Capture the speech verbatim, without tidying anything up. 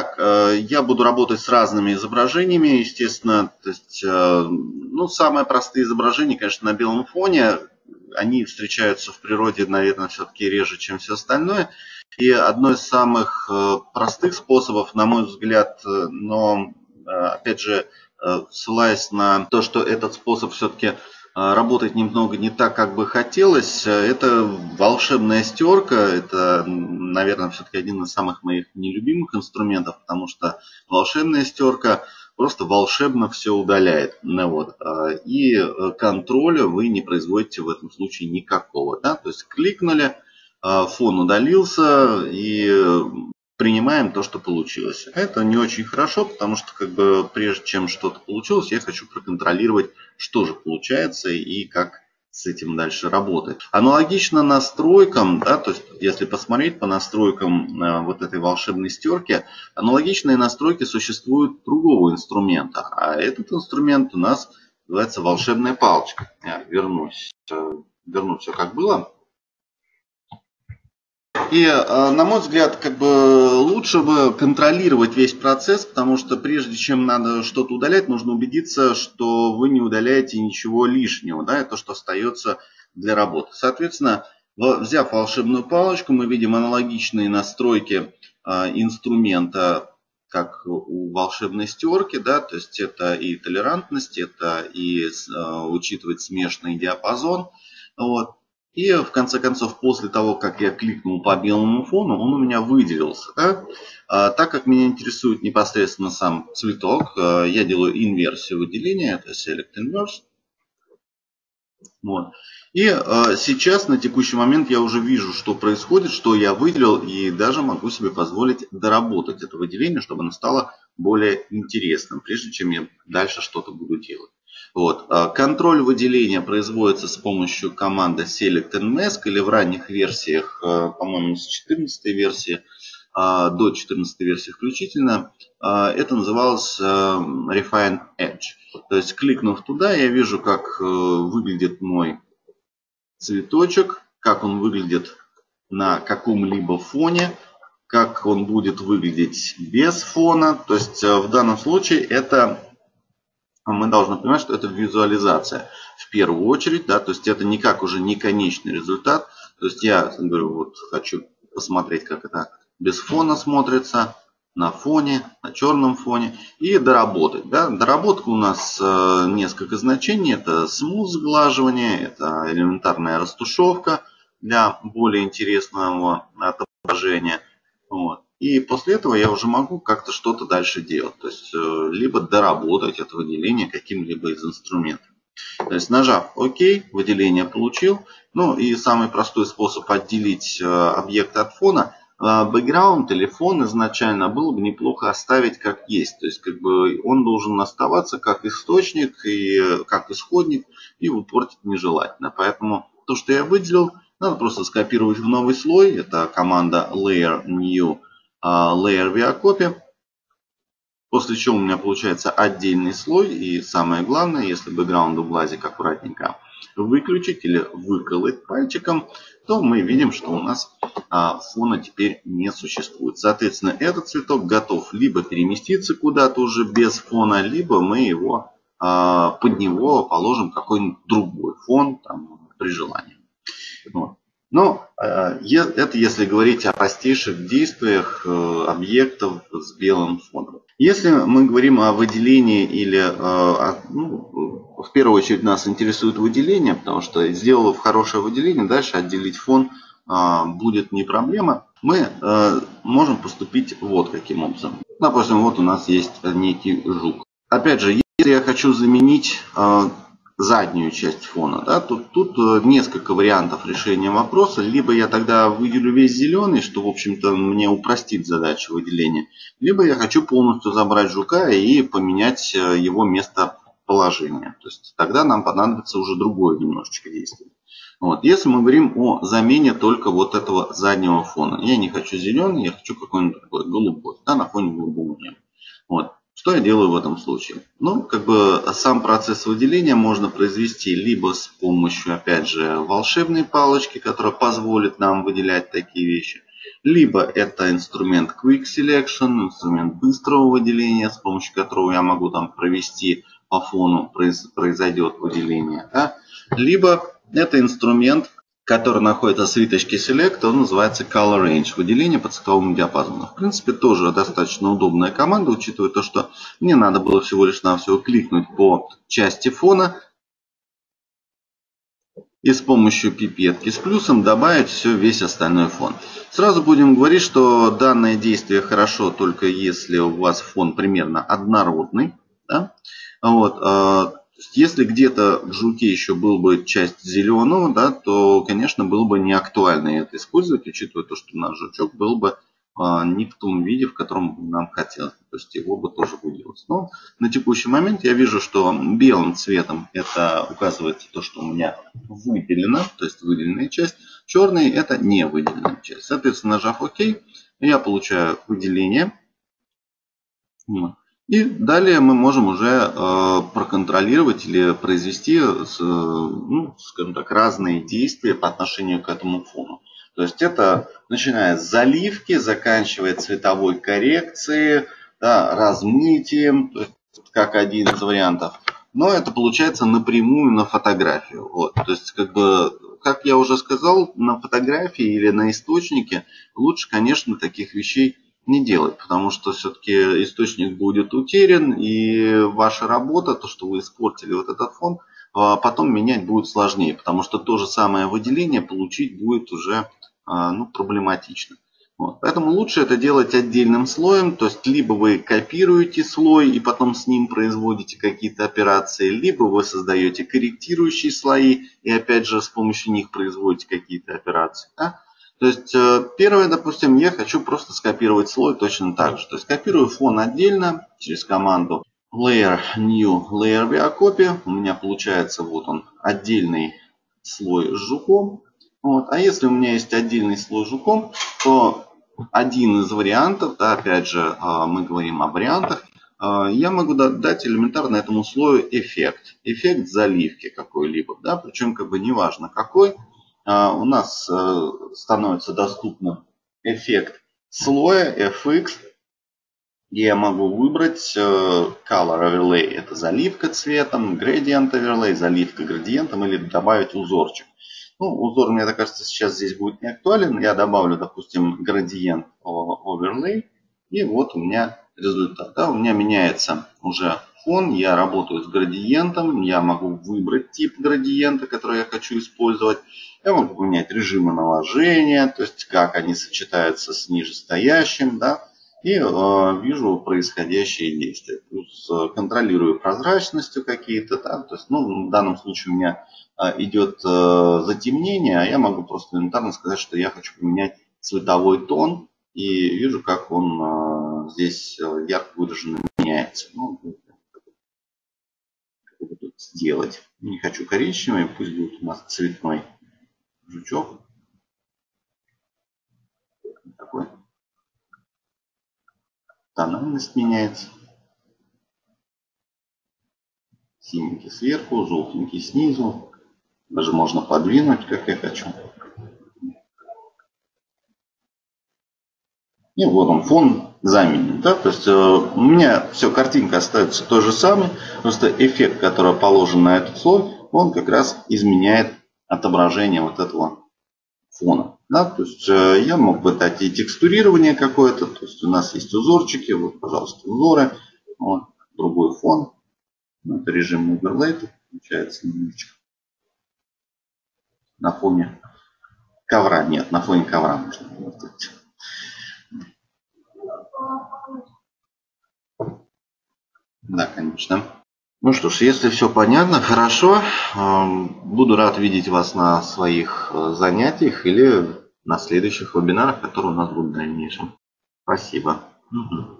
Итак, я буду работать с разными изображениями, естественно, то есть, ну, самые простые изображения, конечно, на белом фоне, они встречаются в природе, наверное, все-таки реже, чем все остальное. И одно из самых простых способов, на мой взгляд, но, опять же, ссылаясь на то, что этот способ все-таки работает немного не так, как бы хотелось, это волшебная стерка. Это, наверное, все-таки один из самых моих нелюбимых инструментов, потому что волшебная стерка просто волшебно все удаляет. Вот. И контроля вы не производите в этом случае никакого. Да? То есть кликнули, фон удалился и принимаем то, что получилось. Это не очень хорошо, потому что, как бы, прежде чем что-то получилось, я хочу проконтролировать, что же получается и как с этим дальше работать. Аналогично настройкам, да, то есть если посмотреть по настройкам э, вот этой волшебной стерки, аналогичные настройки существуют другого инструмента. А этот инструмент у нас называется волшебная палочка. Я вернусь, э, верну все как было. И, на мой взгляд, как бы лучше бы контролировать весь процесс, потому что прежде чем надо что-то удалять, нужно убедиться, что вы не удаляете ничего лишнего, да, то, что остается для работы. Соответственно, взяв волшебную палочку, мы видим аналогичные настройки инструмента, как у волшебной стерки, да, то есть это и толерантность, это и учитывать смешанный диапазон, вот. И в конце концов, после того, как я кликнул по белому фону, он у меня выделился. Да? А, так как меня интересует непосредственно сам цветок, я делаю инверсию выделения, это Select Inverse. Вот. И а, сейчас, на текущий момент, я уже вижу, что происходит, что я выделил, и даже могу себе позволить доработать это выделение, чтобы оно стало более интересным, прежде чем я дальше что-то буду делать. Вот. Контроль выделения производится с помощью команды Select and Mask, или в ранних версиях, по-моему, с четырнадцатой версии до четырнадцатой версии включительно, это называлось Refine Edge. То есть, кликнув туда, я вижу, как выглядит мой цветочек, как он выглядит на каком-либо фоне, как он будет выглядеть без фона. То есть, в данном случае это... мы должны понимать, что это визуализация в первую очередь, да, то есть это никак уже не конечный результат. То есть я говорю, вот хочу посмотреть, как это без фона смотрится, на фоне, на черном фоне, и доработать. Да. Доработка у нас э, несколько значений. Это смуз сглаживание, это элементарная растушевка для более интересного отображения. Вот. И после этого я уже могу как-то что-то дальше делать. То есть, либо доработать это выделение каким-либо из инструментов. То есть, нажав ОК, выделение получил. Ну и самый простой способ отделить объект от фона. Бэкграунд или фон изначально было бы неплохо оставить как есть. То есть, как бы он должен оставаться как источник и как исходник. И его портить нежелательно. Поэтому то, что я выделил, надо просто скопировать в новый слой. Это команда Layer New Layer via Copy, после чего у меня получается отдельный слой, и самое главное, если бэкграунд в глазик аккуратненько выключить или выколоть пальчиком, то мы видим, что у нас а, фона теперь не существует. Соответственно, этот цветок готов либо переместиться куда-то уже без фона, либо мы его а, под него положим какой-нибудь другой фон там, при желании. Вот. Но это если говорить о простейших действиях объектов с белым фоном. Если мы говорим о выделении или, ну, в первую очередь нас интересует выделение, потому что, сделав хорошее выделение, дальше отделить фон будет не проблема. Мы можем поступить вот каким образом. Допустим, вот у нас есть некий жук. Опять же, если я хочу заменить... заднюю часть фона, да, тут, тут несколько вариантов решения вопроса. Либо я тогда выделю весь зеленый, что, в общем-то, мне упростит задачу выделения. Либо я хочу полностью забрать жука и поменять его местоположение. То есть тогда нам понадобится уже другое немножечко действие. Вот. Если мы говорим о замене только вот этого заднего фона. Я не хочу зеленый, я хочу какой-нибудь такой голубой. Да, на фоне голубого неба. Вот. Что я делаю в этом случае? Ну, как бы сам процесс выделения можно произвести либо с помощью, опять же, волшебной палочки, которая позволит нам выделять такие вещи, Либо это инструмент Quick Selection, инструмент быстрого выделения, с помощью которого я могу там провести по фону, произойдет выделение. Да? Либо это инструмент, который находится в свиточке Select, он называется Color Range, выделение по цветовому диапазону. В принципе, тоже достаточно удобная команда, учитывая то, что мне надо было всего лишь навсего кликнуть по части фона и с помощью пипетки с плюсом добавить все, весь остальной фон. Сразу будем говорить, что данное действие хорошо только если у вас фон примерно однородный. Да? Вот. Если где-то в жуке еще был бы часть зеленого, да, то, конечно, было бы не актуально это использовать, учитывая то, что наш жучок был бы а, не в том виде, в котором нам хотелось. То есть его бы тоже выделилось. Но на текущий момент я вижу, что белым цветом это указывается то, что у меня выделено, то есть выделенная часть. Черный — это не выделенная часть. Соответственно, нажав ОК, я получаю выделение. И далее мы можем уже э, проконтролировать или произвести, с, э, ну, скажем так, разные действия по отношению к этому фону. То есть это начиная с заливки, заканчивая цветовой коррекцией, да, размытием, то есть как один из вариантов. Но это получается напрямую на фотографию. Вот. То есть как бы, как я уже сказал, на фотографии или на источнике лучше, конечно, таких вещей не делать, потому что все-таки источник будет утерян, и ваша работа, то, что вы испортили вот этот фон, потом менять будет сложнее, потому что то же самое выделение получить будет уже, ну, проблематично. Вот. Поэтому лучше это делать отдельным слоем, то есть либо вы копируете слой и потом с ним производите какие-то операции, либо вы создаете корректирующие слои и опять же с помощью них производите какие-то операции. Да? То есть первое, допустим, я хочу просто скопировать слой точно так же. То есть копирую фон отдельно через команду Layer New Layer via Copy. У меня получается вот он отдельный слой с жуком. Вот. А если у меня есть отдельный слой с жуком, то один из вариантов, да, опять же мы говорим о вариантах, я могу дать элементарно этому слою эффект. Эффект заливки какой-либо. Да? Причем как бы неважно какой. У нас становится доступным эффект слоя эф икс. Я могу выбрать Color Overlay. Это заливка цветом, Gradient Overlay, заливка градиентом, или добавить узорчик. Ну, узор, мне кажется, сейчас здесь будет не актуален. Я добавлю, допустим, Gradient Overlay. И вот у меня результат. Да, у меня меняется уже фон. Я работаю с градиентом. Я могу выбрать тип градиента, который я хочу использовать. Я могу поменять режимы наложения, то есть как они сочетаются с нижестоящим, да, и э, вижу происходящие действия. Плюс э, контролирую прозрачностью какие-то, да, то есть, ну, в данном случае у меня э, идет э, затемнение, а я могу просто элементарно сказать, что я хочу поменять цветовой тон, и вижу, как он э, здесь ярко выраженно меняется. Ну, как это сделать? Не хочу коричневый, пусть будет у нас цветной жучок. Такой. Тональность меняется. Синенький сверху, желтенький снизу. Даже можно подвинуть, как я хочу. И вот он, фон заменен. Да? То есть э, у меня все, картинка остается той же самой. Просто эффект, который положен на этот слой, он как раз изменяет отображение вот этого фона. Да? То есть э, я мог бы дать и текстурирование какое-то. То есть у нас есть узорчики. Вот, пожалуйста, узоры. Вот, другой фон. Это режим Overlay. Получается немножечко. На фоне ковра. Нет, на фоне ковра можно работать. Да, конечно. Ну что ж, если все понятно, хорошо. Буду рад видеть вас на своих занятиях или на следующих вебинарах, которые у нас будут в дальнейшем. Спасибо. Угу.